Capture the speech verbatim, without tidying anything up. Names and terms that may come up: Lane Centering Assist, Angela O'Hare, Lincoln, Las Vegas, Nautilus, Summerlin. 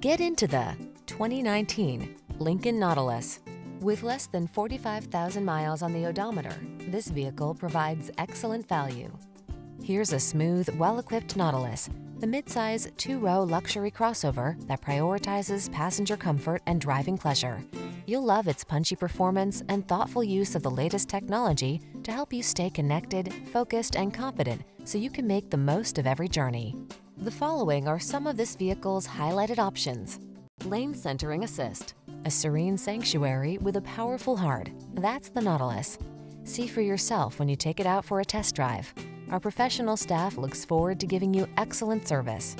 Get into the twenty nineteen Lincoln Nautilus. With less than forty-five thousand miles on the odometer, this vehicle provides excellent value. Here's a smooth, well-equipped Nautilus, the midsize two-row luxury crossover that prioritizes passenger comfort and driving pleasure. You'll love its punchy performance and thoughtful use of the latest technology to help you stay connected, focused, and confident so you can make the most of every journey. The following are some of this vehicle's highlighted options. Lane Centering Assist, a serene sanctuary with a powerful heart. That's the Nautilus. See for yourself when you take it out for a test drive. Our professional staff looks forward to giving you excellent service.